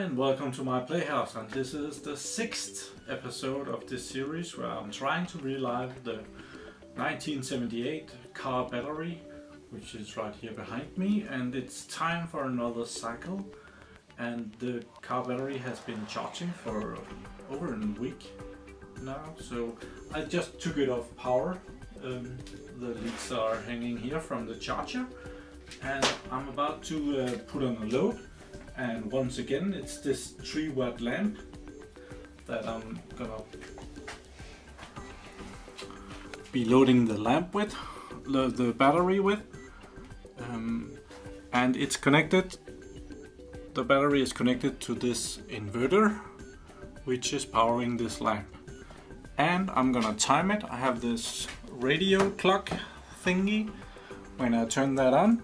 Hi and welcome to My PlayHouse, and this is the 6th episode of this series where I'm trying to relive the 1978 car battery, which is right here behind me, and it's time for another cycle. And the car battery has been charging for over a week now, so I just took it off power. The leads are hanging here from the charger, and I'm about to put on a load. And once again, it's this 3-watt lamp that I'm gonna be loading the lamp with, the battery with. And it's connected, the battery is connected to this inverter, which is powering this lamp. And I'm gonna time it. I have this radio clock thingy. When I turn that on,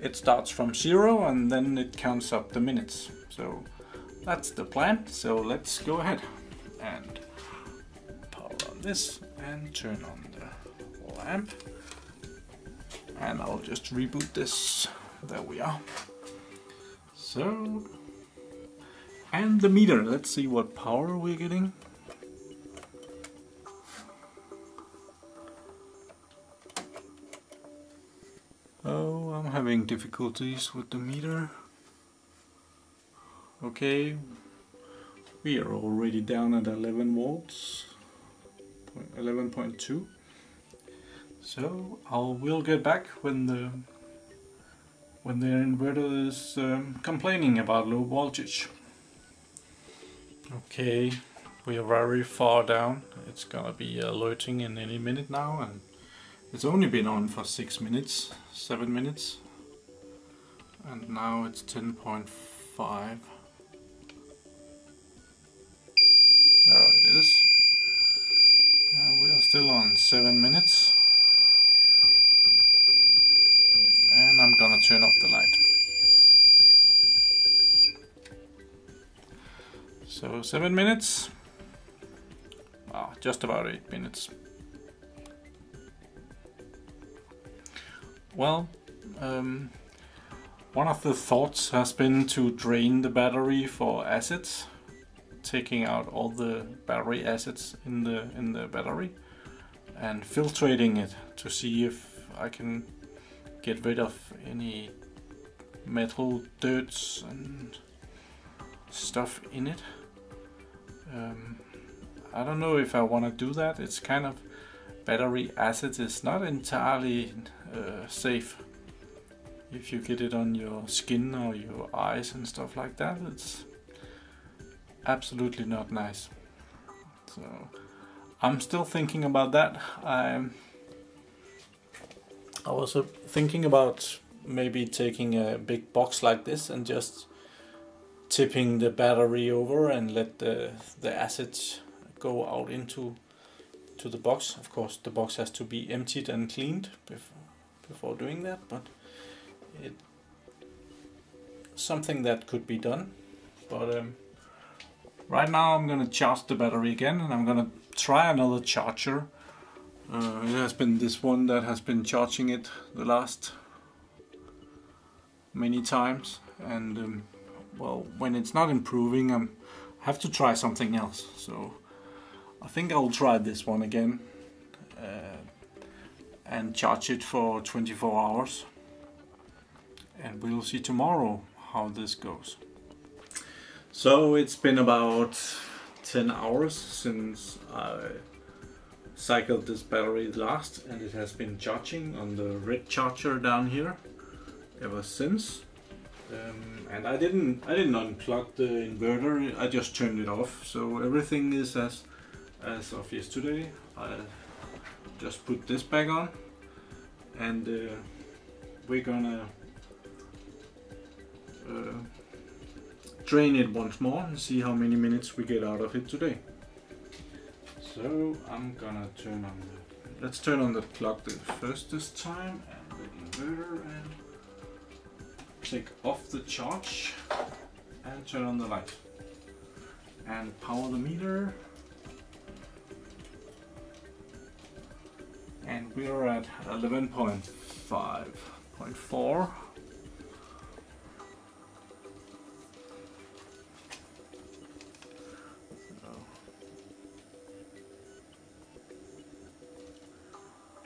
it starts from 0 and then it counts up the minutes. So that's the plan. So let's go ahead and power on this and turn on the lamp. And I'll just reboot this. There we are. So, and the meter. Let's see what power we're getting. Oh, I'm having difficulties with the meter. Okay, we are already down at 11 volts, 11.2. So I will get back when the inverter is complaining about low voltage. Okay, we are very far down. It's gonna be alerting in any minute now, and it's only been on for 6 minutes, 7 minutes, and now it's 10.5. There it is. And we are still on 7 minutes. And I'm gonna turn off the light. So 7 minutes, just about 8 minutes. Well, one of the thoughts has been to drain the battery for assets, taking out all the battery assets in the battery and filtrating it to see if I can get rid of any metal dirts and stuff in it. I don't know if I want to do that. It's kind of battery assets is not entirely safe. If you get it on your skin or your eyes and stuff like that, it's absolutely not nice. So I'm still thinking about that. I was thinking about maybe taking a big box like this and just tipping the battery over and let the assets go out into the box. Of course, the box has to be emptied and cleaned before doing that, but it's something that could be done. But right now I'm gonna charge the battery again, and I'm gonna try another charger. It has been this one that has been charging it the last many times, and well, when it's not improving, I have to try something else. So I think I'll try this one again and charge it for 24 hours, and we'll see tomorrow how this goes. So it's been about 10 hours since I cycled this battery last, and it has been charging on the red charger down here ever since. And I didn't unplug the inverter. I just turned it off, so everything is as of yesterday. I just put this back on, and we're gonna drain it once more and see how many minutes we get out of it today. So I'm gonna turn on the, let's turn on the clock first this time, and the inverter, and take off the charge and turn on the light and power the meter. And we are at 11.5.4.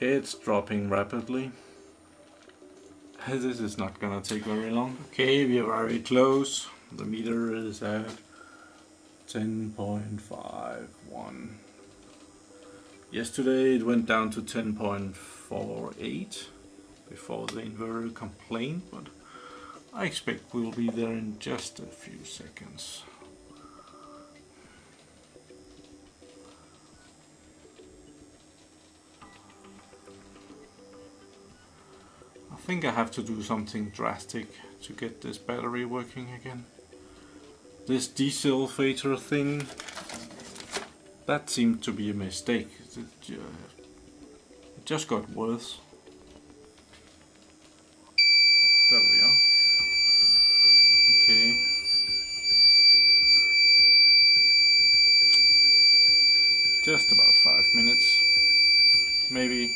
It's dropping rapidly. This is not gonna take very long. Okay, we are very close. The meter is at 10.51. Yesterday it went down to 10.48 before the inverter complained, but I expect we'll be there in just a few seconds. I think I have to do something drastic to get this battery working again. This diesel fader thing, that seemed to be a mistake. It just got worse. There we are. Okay. Just about 5 minutes. Maybe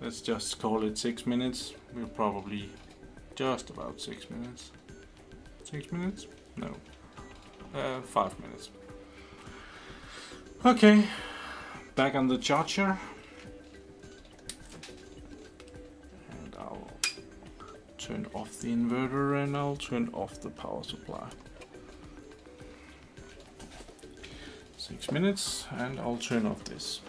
let's just call it 6 minutes. We're probably just about 6 minutes. 6 minutes? No. 5 minutes. Okay, back on the charger, and I'll turn off the inverter and I'll turn off the power supply. 6 minutes, and I'll turn off this.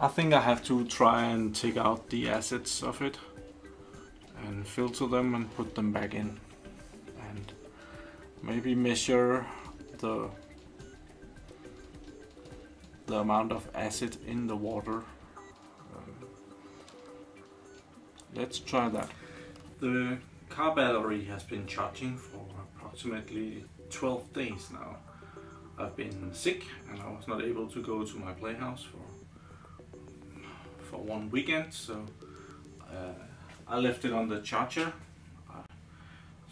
I think I have to try and take out the assets of it and filter them and put them back in, and maybe measure the amount of acid in the water. Let's try that. The car battery has been charging for approximately 12 days now. I've been sick and I was not able to go to my playhouse for one weekend, so I left it on the charger.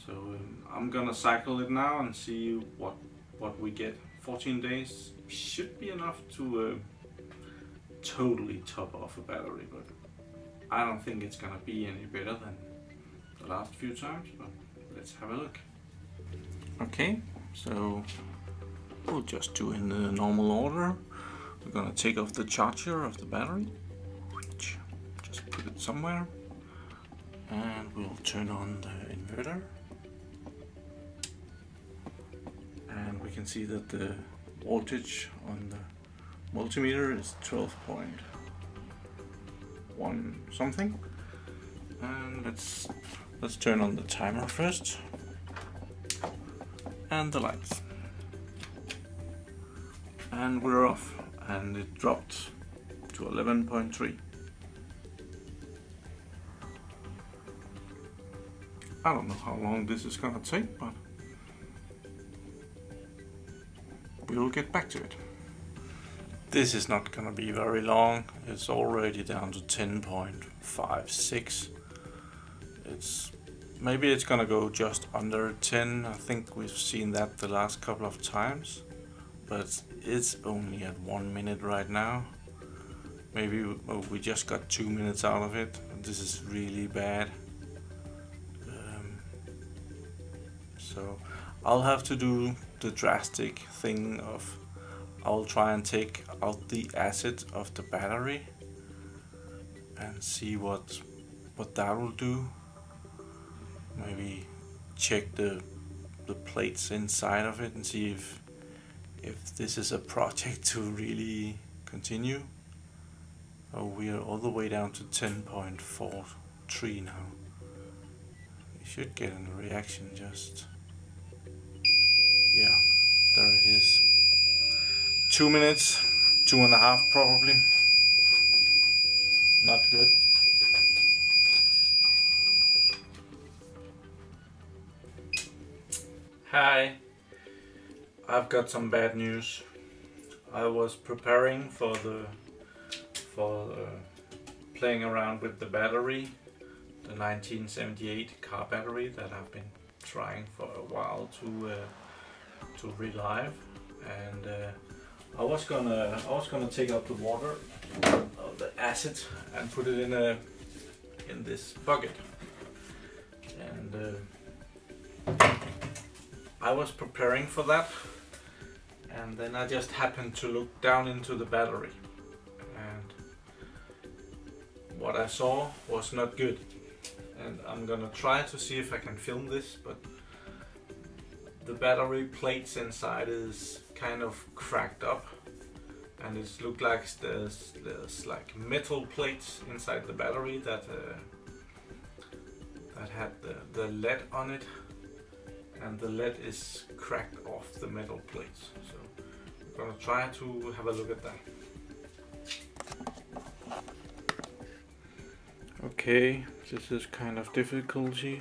So I'm gonna cycle it now and see what we get. 14 days should be enough to totally top off a battery, but I don't think it's gonna be any better than the last few times, but let's have a look. Okay, so we'll just do in the normal order. We're gonna take off the charger of the battery, just put it somewhere, and we'll turn on the inverter. And we can see that the voltage on the multimeter is 12.1 something. And let's turn on the timer first and the lights. And we're off, and it dropped to 11.3. I don't know how long this is gonna take, but we'll get back to it. This is not gonna be very long. It's already down to 10.56. Maybe it's gonna go just under 10. I think we've seen that the last couple of times, but it's only at 1 minute right now. Maybe we just got 2 minutes out of it. This is really bad. So I'll have to do the drastic thing of I'll try and take out the acid of the battery and see what that will do. Maybe check the plates inside of it and see if this is a project to really continue. Oh, we are all the way down to 10.43 now. We should get a reaction just. Yeah, there it is. 2 minutes, 2.5 probably. Not good. Hi, I've got some bad news. I was preparing for playing around with the battery, the 1978 car battery that I've been trying for a while to relive, and I was gonna take out the water of the acid and put it in this bucket, and I was preparing for that, and then I just happened to look down into the battery, and what I saw was not good. And I'm gonna try to see if I can film this, but the battery plates inside is kind of cracked up, and it looks like there's like metal plates inside the battery that that had the lead on it, and the lead is cracked off the metal plates. So we're gonna try to have a look at that. Okay, this is kind of difficulty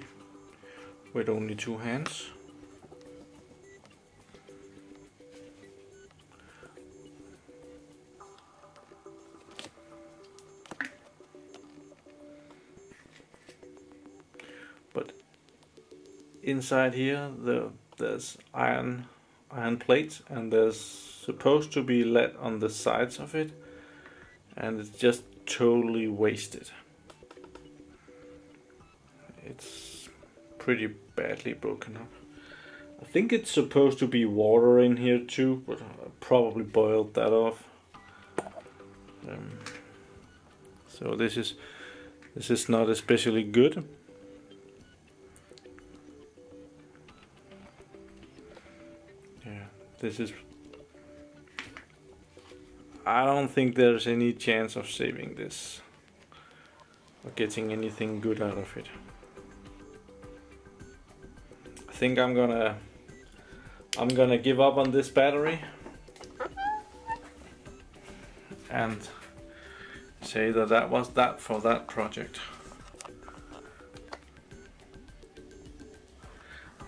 with only two hands. But inside here there's iron plates, and there's supposed to be lead on the sides of it, and it's just totally wasted. It's pretty badly broken up. I think it's supposed to be water in here too, but I probably boiled that off. So this is not especially good. Yeah, this is. I don't think there's any chance of saving this or getting anything good out of it. I think I'm gonna give up on this battery and say that was that for that project.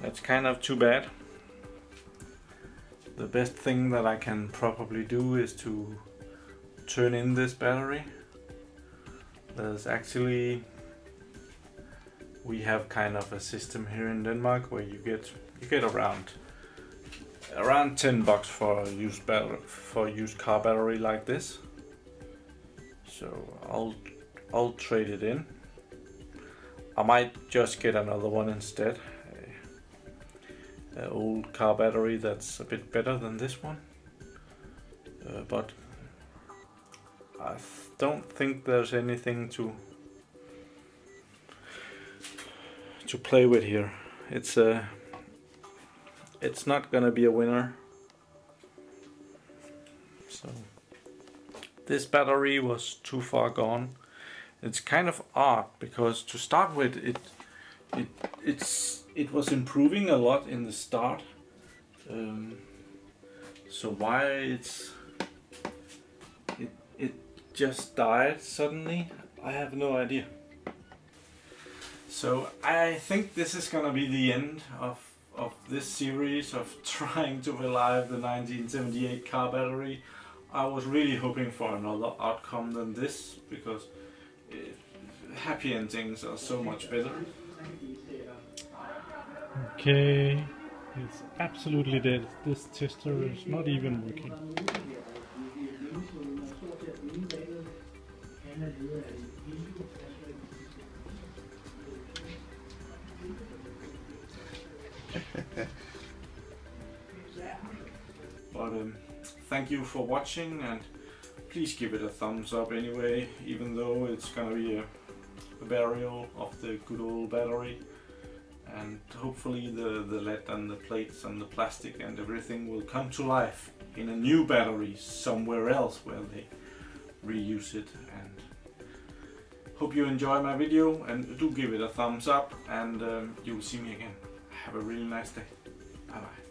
That's kind of too bad. The best thing that I can probably do is to turn in this battery. There's actually we have kind of a system here in Denmark where you get around $10 for a used car battery like this. So I'll trade it in. I might just get another one instead, an old car battery that's a bit better than this one. But I don't think there's anything to play with here. It's not gonna be a winner. So this battery was too far gone. It's kind of odd because to start with it was improving a lot in the start. So why it just died suddenly, I have no idea. So I think this is gonna be the end of this series of trying to relive the 1978 car battery. I was really hoping for another outcome than this, because happy endings are so much better. Okay, it's absolutely dead. This tester is not even working. But thank you for watching, and please give it a thumbs up anyway, even though it's gonna be a burial of the good old battery, and hopefully the lead and the plates and the plastic and everything will come to life in a new battery somewhere else where they reuse it. And hope you enjoy my video, and do give it a thumbs up, and you'll see me again. Have a really nice day. Bye bye.